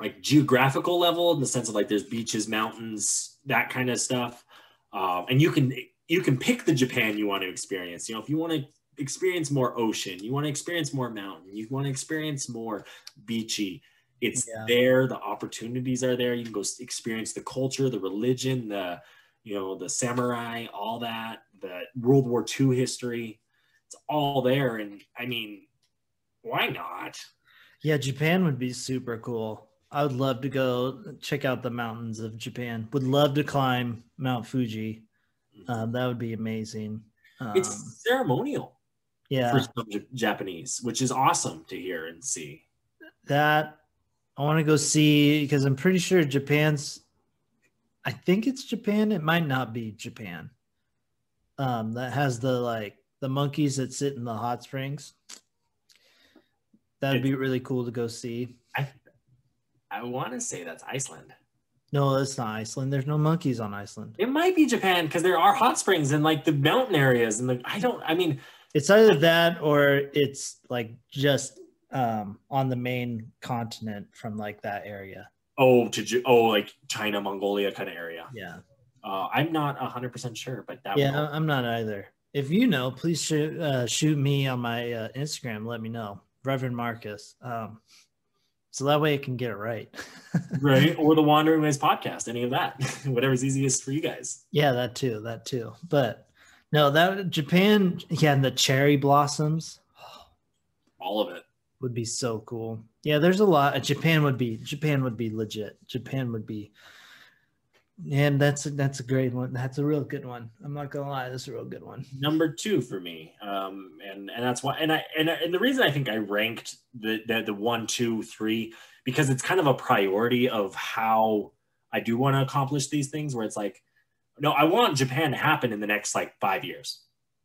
like geographical level in the sense of like there's beaches, mountains, that kind of stuff. And you can pick the Japan you want to experience. You know, if you want to experience more ocean, you want to experience more mountain, you want to experience more beachy, it's there. The opportunities are there. You can go experience the culture, the religion, the, you know, the samurai, all that, the World War II history, it's all there. And I mean, why not? Yeah, Japan would be super cool. I would love to go check out the mountains of Japan. Would love to climb Mount Fuji. That would be amazing. It's ceremonial. Yeah, for some Japanese, which is awesome to hear and see. That I want to go see because I'm pretty sure Japan's. I think it's Japan. It might not be Japan. That has the like the monkeys that sit in the hot springs. That'd be really cool to go see. I want to say that's Iceland. No, that's not Iceland. There's no monkeys on Iceland. It might be Japan because there are hot springs in like the mountain areas and like It's either that or it's like just on the main continent from like that area. Like China, Mongolia kind of area. Yeah. I'm not 100% sure, but that. Yeah, I'm not either. If you know, please shoot me on my Instagram. Let me know, Reverend Marcus. So that way I can get it right. Right. Or the Wandering Ways podcast, any of that, whatever's easiest for you guys. Yeah, that too. But. No, that Japan, yeah, and the cherry blossoms. All of it would be so cool. Yeah, there's a lot. Japan would be legit. Japan would be, and that's a great one. That's a real good one. I'm not gonna lie, that's a real good one. Number two for me, and that's why, and the reason I think I ranked the 1, 2, 3 because it's kind of a priority of how I do want to accomplish these things. Where it's like. No, I want Japan to happen in the next like 5 years.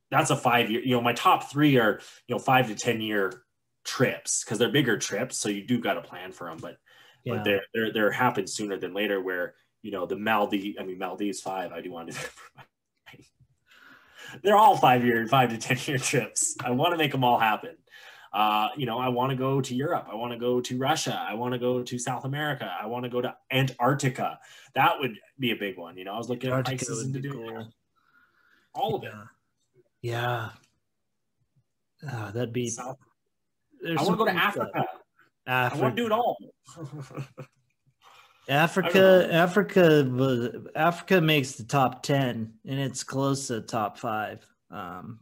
That's a 5-year, you know, my top 3 are, you know, 5 to 10 year trips because they're bigger trips. So you do got to plan for them, but they're happen sooner than later where, you know, the Maldives 5, I do want to do that for my they're all 5 to 10 year trips. I want to make them all happen. You know, I want to go to Europe. I want to go to Russia. I want to go to South America. I want to go to Antarctica. That would be a big one. You know, I was looking at places to do cool. All of it. Yeah. Oh, that'd be. I want to go to Africa. I want to do it all. Africa makes the top 10, and it's close to the top 5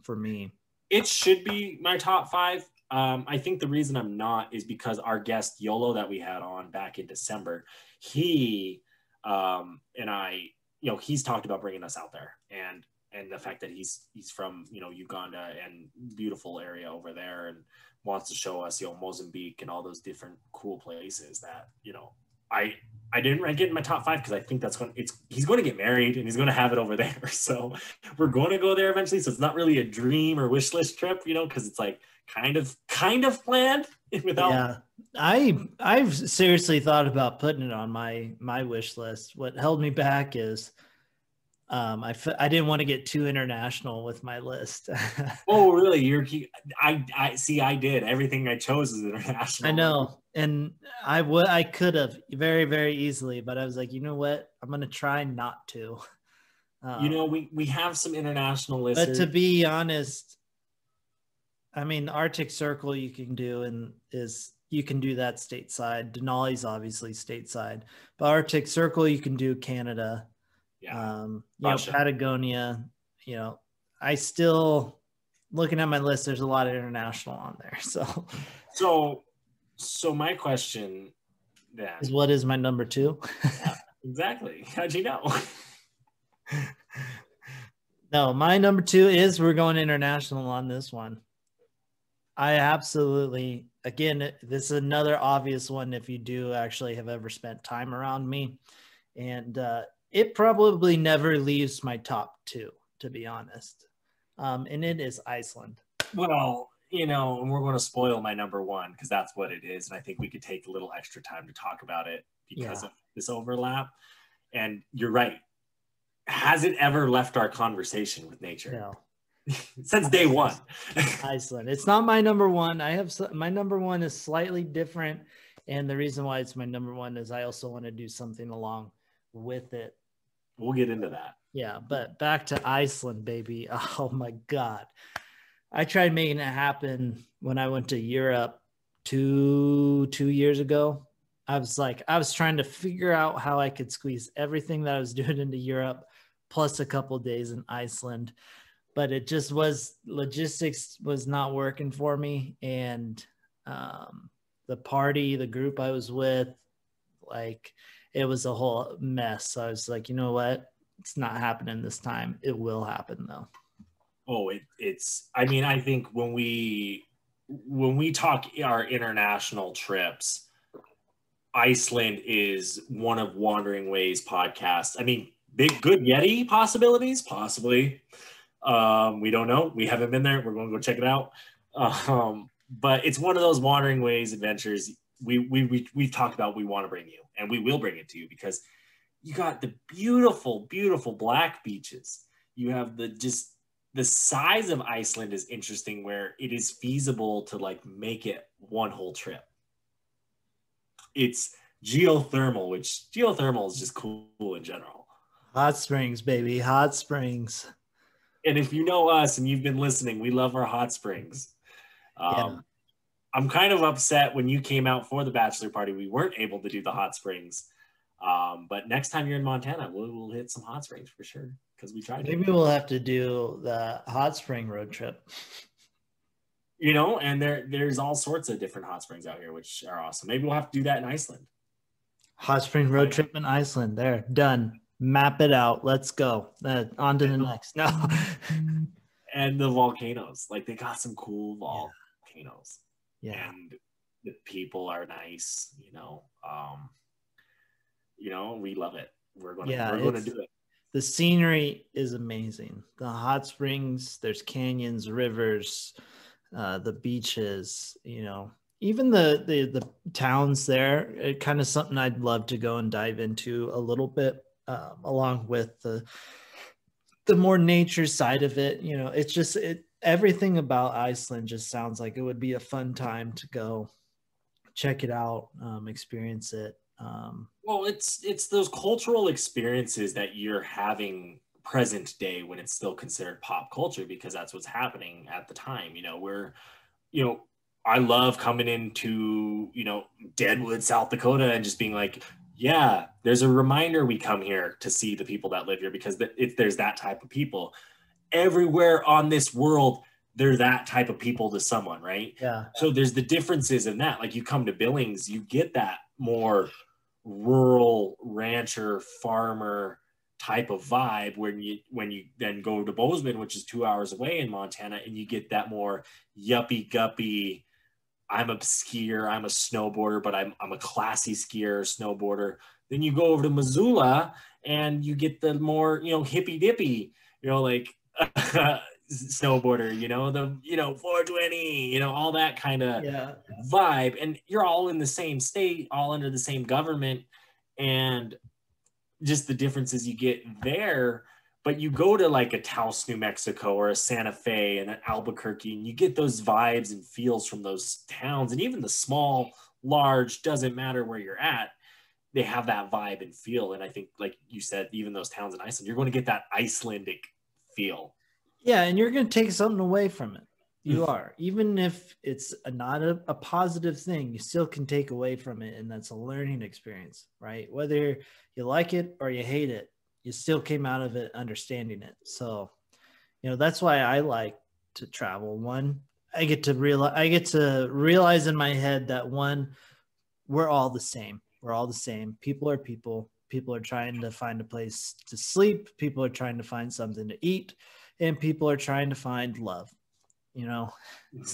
for me. It should be my top 5. I think the reason I'm not is because our guest Yolo that we had on back in December, he and I, you know, he's talked about bringing us out there, and the fact that he's from, you know, Uganda and beautiful area over there, and wants to show us, you know, Mozambique and all those different cool places that, you know, I didn't rank it in my top five because I think that's when he's going to get married and he's going to have it over there. So we're going to go there eventually. So it's not really a dream or wish list trip, you know, because it's like kind of planned without. Yeah, I've seriously thought about putting it on my wish list. What held me back is I didn't want to get too international with my list. Oh, really? I see. I did. Everything I chose is international. I know. And I could have very, very easily, but I was like, you know what? I'm going to try not to. We have some international lists. But to be honest, I mean, Arctic Circle you can do, and you can do that stateside. Denali's obviously stateside, but Arctic Circle you can do Canada. Yeah. Patagonia, I still, looking at my list, there's a lot of international on there. So my question then is, what is my number two? Yeah, exactly. How'd you know? No, my number two is, we're going international on this one. I absolutely, again, this is another obvious one if you do actually have ever spent time around me. And, it probably never leaves my top two, to be honest. And it is Iceland. Well, and we're going to spoil my number one because that's what it is. And I think we could take a little extra time to talk about it because of this overlap. And you're right. Has it ever left our conversation with nature? No. Since day one. Iceland. It's not my number one. My number one is slightly different. And the reason why it's my number one is I also want to do something along with it. We'll get into that. Yeah, but back to Iceland, baby. Oh my God. I tried making it happen when I went to Europe two years ago. I was trying to figure out how I could squeeze everything that I was doing into Europe, plus a couple days in Iceland. But it just was, logistics was not working for me. And the group I was with, it was a whole mess. So I was like, you know what? It's not happening this time. It will happen though. Oh, I think when we talk our international trips, Iceland is one of Wandering Ways podcasts. I mean, big good Yeti possibilities, possibly. We don't know. We haven't been there. We're going to go check it out. But it's one of those Wandering Ways adventures we've talked about. We want to bring you, and we will bring it to you, because you got the beautiful, beautiful black beaches. You have the size of Iceland is interesting, where it is feasible to make it one whole trip. It's geothermal, which geothermal is just cool in general. Hot springs, baby, hot springs. And if you know us and you've been listening, we love our hot springs. Yeah. I'm kind of upset when you came out for the bachelor party, we weren't able to do the hot springs. But next time you're in Montana, we'll hit some hot springs for sure, because we tried. Maybe we'll have to do the hot spring road trip. And there's all sorts of different hot springs out here, which are awesome. Maybe we'll have to do that in Iceland. Hot spring road trip in Iceland. There, done. Map it out. Let's go. On to the next. No. And the volcanoes. They got some cool volcanoes. Yeah. And the people are nice, we love it. We're going to do it. The scenery is amazing. The hot springs, there's canyons, rivers, the beaches, even the towns there, it kind of something I'd love to go and dive into a little bit, along with the more nature side of it. It's just, everything about Iceland just sounds like it would be a fun time to go check it out, experience it. Well, it's those cultural experiences that you're having present day when it's still considered pop culture, because that's what's happening at the time. I love coming into, Deadwood, South Dakota, and just being like, yeah, there's a reminder we come here to see the people that live here, because there's that type of people. Everywhere on this world, they're that type of people to someone, right? Yeah. So there's the differences in that. You come to Billings, you get that more rural rancher, farmer type of vibe. When you then go to Bozeman, which is 2 hours away in Montana, and you get that more yuppie guppy I'm a skier, I'm a snowboarder, but I'm a classy skier, snowboarder. Then you go over to Missoula and you get the more, you know, hippy dippy, you know, like snowboarder, you know, the, you know, 420, you know, all that kind of vibe. And you're all in the same state, all under the same government, and just the differences you get there. But you go to like a Taos, New Mexico, or a Santa Fe and an Albuquerque, and you get those vibes and feels from those towns. And even the small, large, doesn't matter where you're at, they have that vibe and feel. And I think, like you said, even those towns in Iceland, you're going to get that Icelandic feel. Yeah, and you're going to take something away from it. You are. Even if it's not a positive thing, you still can take away from it, and that's a learning experience, right? Whether you like it or you hate it, you still came out of it understanding it. So, you know, that's why I like to travel. One, I get to realize in my head that one, we're all the same. We're all the same. People are people. People are trying to find a place to sleep. People are trying to find something to eat, and people are trying to find love, you know,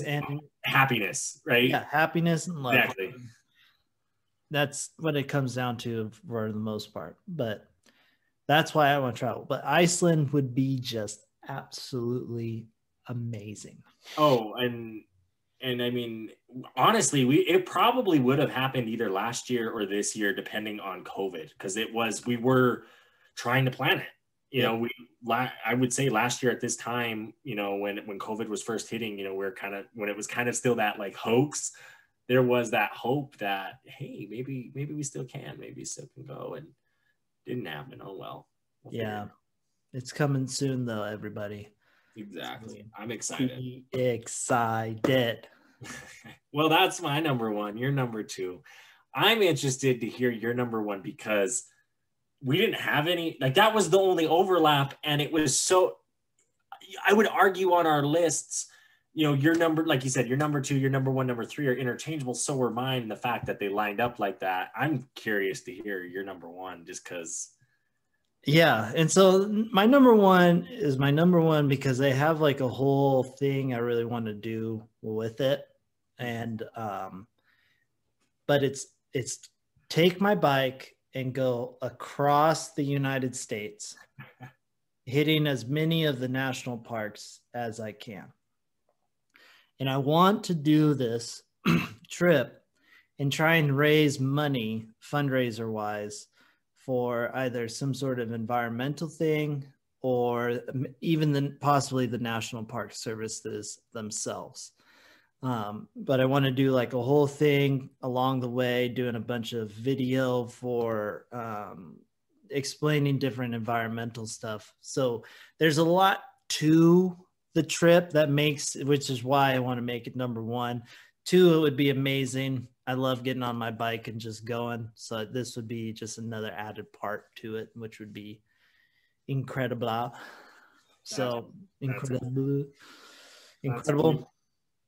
and happiness, right? Yeah. Happiness and love. Exactly. That's what it comes down to for the most part, but that's why I want to travel. But Iceland would be just absolutely amazing. Oh, and I mean, honestly, it probably would have happened either last year or this year, depending on COVID, because we were trying to plan it. You know, I would say last year at this time, you know, when COVID was first hitting, you know, when it was kind of still that like hoax, there was that hope that, hey, maybe we still can, go, and didn't happen. Oh well. Yeah, it's coming soon though, everybody. Exactly. I'm excited. Be excited. Well, that's my number one. Your number two. I'm interested to hear your number one, because we didn't have any. Like, that was the only overlap, and it was so. I would argue on our lists, you know, your number, like you said, your number two, your number one, number three are interchangeable. So were mine, and the fact that they lined up like that. I'm curious to hear your number one, just because. Yeah. And so my number one is my number one because they have like a whole thing I really want to do with it. And, but it's take my bike and go across the United States, hitting as many of the national parks as I can. And I want to do this trip and try and raise money, fundraiser wise, for either some sort of environmental thing or even possibly the National Park Services themselves. But I want to do like a whole thing along the way, doing a bunch of video for explaining different environmental stuff. So there's a lot to the trip that which is why I want to make it number one. Two, it would be amazing. I love getting on my bike and just going. So this would be just another added part to it, which would be incredible. So incredible.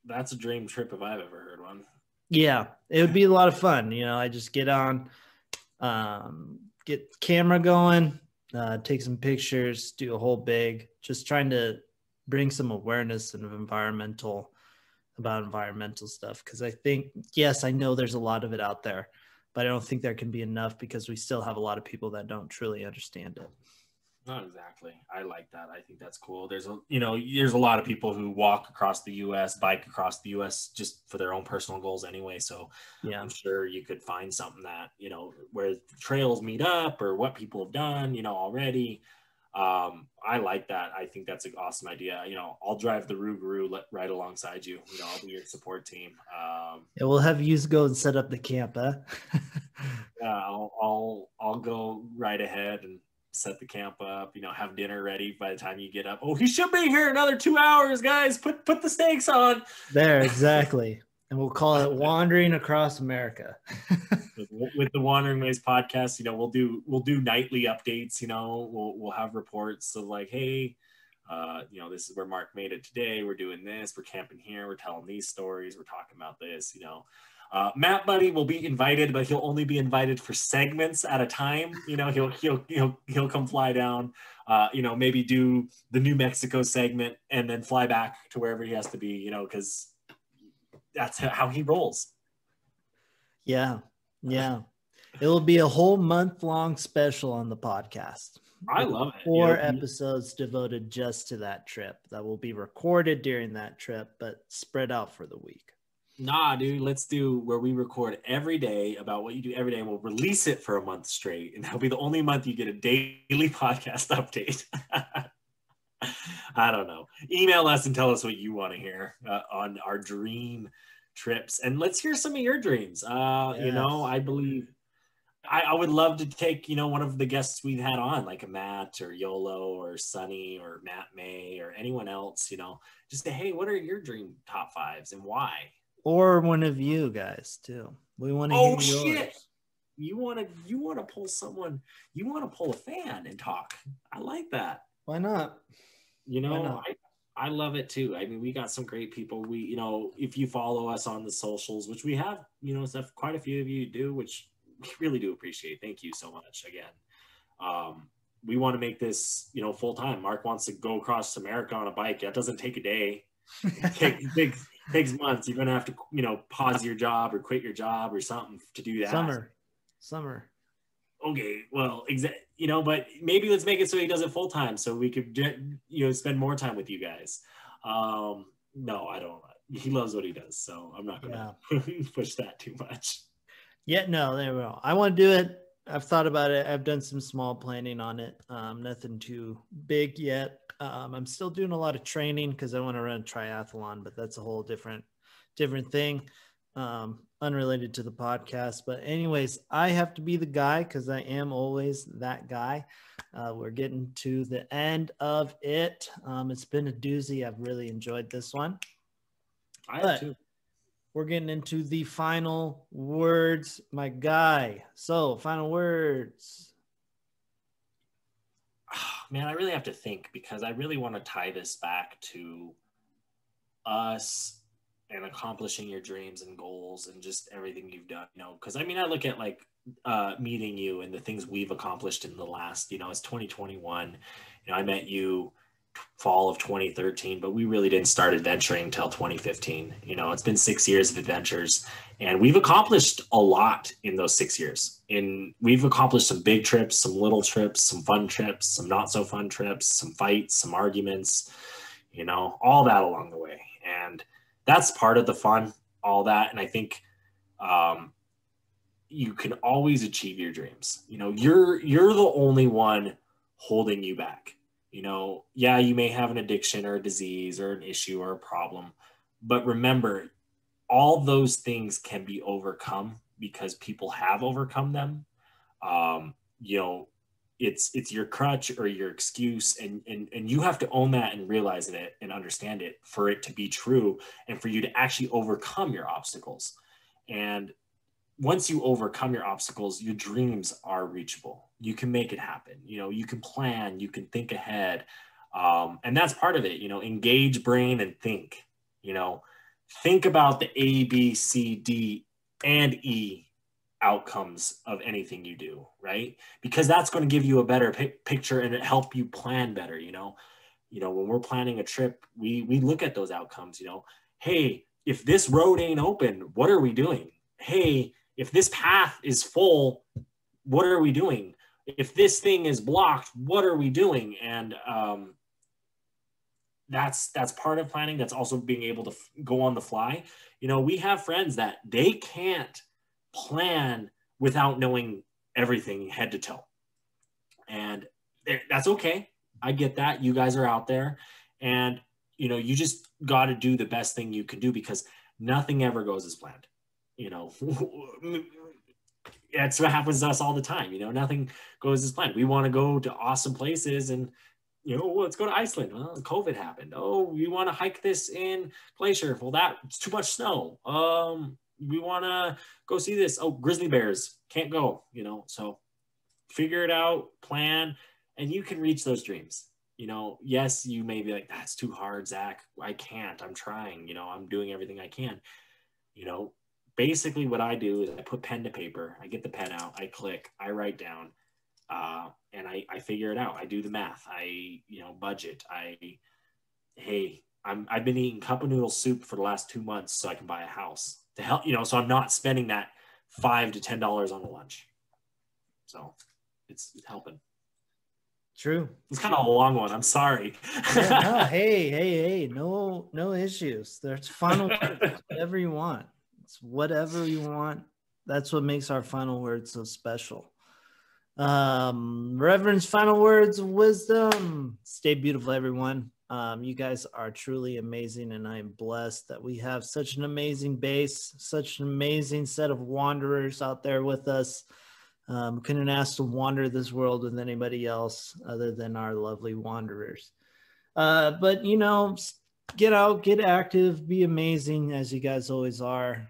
That's a dream trip if I've ever heard one. Yeah, it would be a lot of fun. You know, I just get on, get camera going, take some pictures, do a whole big, just trying to bring some awareness and about environmental stuff, because I think, yes, I know there's a lot of it out there, but I don't think there can be enough because we still have a lot of people that don't truly understand it. Not exactly. I like that. I think that's cool. There's a lot of people who walk across the U.S., bike across the U.S. just for their own personal goals anyway. So yeah, I'm sure you could find something that, you know, where trails meet up or what people have done, you know, already. I like that. I think that's an awesome idea. You know, I'll drive the Rougarou right alongside you. You know, I'll be your support team. Yeah, we'll have you go and set up the camp, huh? I'll go right ahead and set the camp up, you know, have dinner ready by the time you get up. Oh, he should be here another 2 hours, guys. Put the stakes on. There, exactly. And we'll call it Wandering Across America. With the Wandering Ways podcast, you know, we'll do nightly updates. You know, we'll have reports of like, hey, you know, this is where Mark made it today. We're doing this. We're camping here. We're telling these stories. We're talking about this. You know, Matt Buddy will be invited, but he'll only be invited for segments at a time. You know, he'll come fly down. You know, maybe do the New Mexico segment and then fly back to wherever he has to be. You know, because that's how he rolls. Yeah. Yeah. It'll be a whole month-long special on the podcast. I love it. Four episodes devoted just to that trip that will be recorded during that trip, but spread out for the week. Nah, dude, let's do where we record every day about what you do every day, and we'll release it for a month straight, and that'll be the only month you get a daily podcast update. I don't know. Email us and tell us what you want to hear on our dream trips, and let's hear some of your dreams. Yes. You know, I believe I would love to take, you know, one of the guests we've had on, like a Matt or YOLO or Sunny or Matt May or anyone else, you know, just say, hey, what are your dream top fives and why? Or one of you guys too. We want to hear yours. Shit. You want to pull someone, you want to pull a fan and talk. I like that. Why not? You know, I love it too. I mean, we got some great people. We, you know, if you follow us on the socials, which we have, you know, stuff, quite a few of you do, which we really do appreciate. Thank you so much again. We want to make this, you know, full time. Mark wants to go across America on a bike. That doesn't take a day. It takes months. You're going to have to, you know, pause your job or quit your job or something to do that. Summer. Okay, well, you know, but maybe let's make it so he does it full time, so we could, you know, spend more time with you guys. No, I don't. He loves what he does, so I'm not going to push that too much. Yeah, no, there we go. I want to do it. I've thought about it. I've done some small planning on it. Nothing too big yet. I'm still doing a lot of training because I want to run a triathlon, but that's a whole different thing, unrelated to the podcast. But anyways, I have to be the guy because I am always that guy. We're getting to the end of it. It's been a doozy. I've really enjoyed this one. I have too. We're getting into the final words, my guy. So, final words. Oh, man, I really have to think because I really want to tie this back to us and accomplishing your dreams and goals and just everything you've done. You know, because I mean, I look at like meeting you and the things we've accomplished in the last, you know, it's 2021. You know, I met you fall of 2013, but we really didn't start adventuring until 2015. You know, it's been 6 years of adventures, and we've accomplished a lot in those 6 years. And we've accomplished some big trips, some little trips, some fun trips, some not so fun trips, some fights, some arguments, you know, all that along the way. And that's part of the fun, all that. And I think you can always achieve your dreams. You know, you're the only one holding you back. You know, yeah, you may have an addiction or a disease or an issue or a problem, but remember, all those things can be overcome because people have overcome them. You know, it's your crutch or your excuse, and you have to own that and realize it and understand it for it to be true and for you to actually overcome your obstacles. And once you overcome your obstacles, your dreams are reachable. You can make it happen. You know, you can plan, you can think ahead. And that's part of it, you know, engage brain and think, you know, think about the A, B, C, D, and E outcomes of anything you do, right? Because that's going to give you a better picture and help you plan better, you know? You know, when we're planning a trip, we look at those outcomes, you know, hey, if this road ain't open, what are we doing? Hey, if this path is full, what are we doing? If this thing is blocked, what are we doing? And that's part of planning. That's also being able to go on the fly. You know, we have friends that they can't plan without knowing everything head to toe. And that's okay. I get that. You guys are out there. And, you know, you just got to do the best thing you can do because nothing ever goes as planned. You know, that's what happens to us all the time. You know, nothing goes as planned. We want to go to awesome places and, you know, let's go to Iceland. Well, COVID happened. Oh, we want to hike this in glacier. Well, that's too much snow. We want to go see this. Oh, grizzly bears, can't go, you know, so figure it out, plan, and you can reach those dreams. You know, yes, you may be like, that's too hard, Zach. I can't, I'm trying, you know, I'm doing everything I can, you know. Basically what I do is I put pen to paper, I get the pen out, I click, I write down, and I figure it out. I do the math, I, you know, budget, hey, I've been eating cup of noodle soup for the last 2 months so I can buy a house to help, you know, so I'm not spending that $5 to $10 on a lunch. So it's helping. True. It's kind of a long one. I'm sorry. Yeah, no, hey, no issues. There's final words, whatever you want. It's whatever you want. That's what makes our final words so special. Reverend's final words of wisdom. Stay beautiful, everyone. You guys are truly amazing, and I am blessed that we have such an amazing base, such an amazing set of wanderers out there with us. Couldn't ask to wander this world with anybody else other than our lovely wanderers. But, you know, get out, get active, be amazing as you guys always are.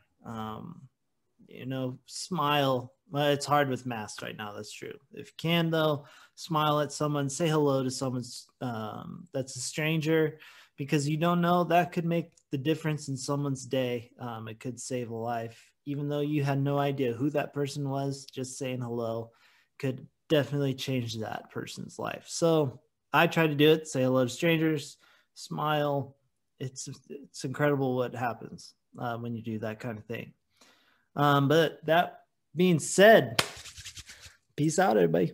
You know, smile. Well, it's hard with masks right now. That's true. If you can, though, smile at someone, say hello to someone that's a stranger, because you don't know, that could make the difference in someone's day. It could save a life, even though you had no idea who that person was. Just saying hello could definitely change that person's life. So I try to do it. Say hello to strangers, smile. It's incredible what happens when you do that kind of thing. But that being said, peace out, everybody.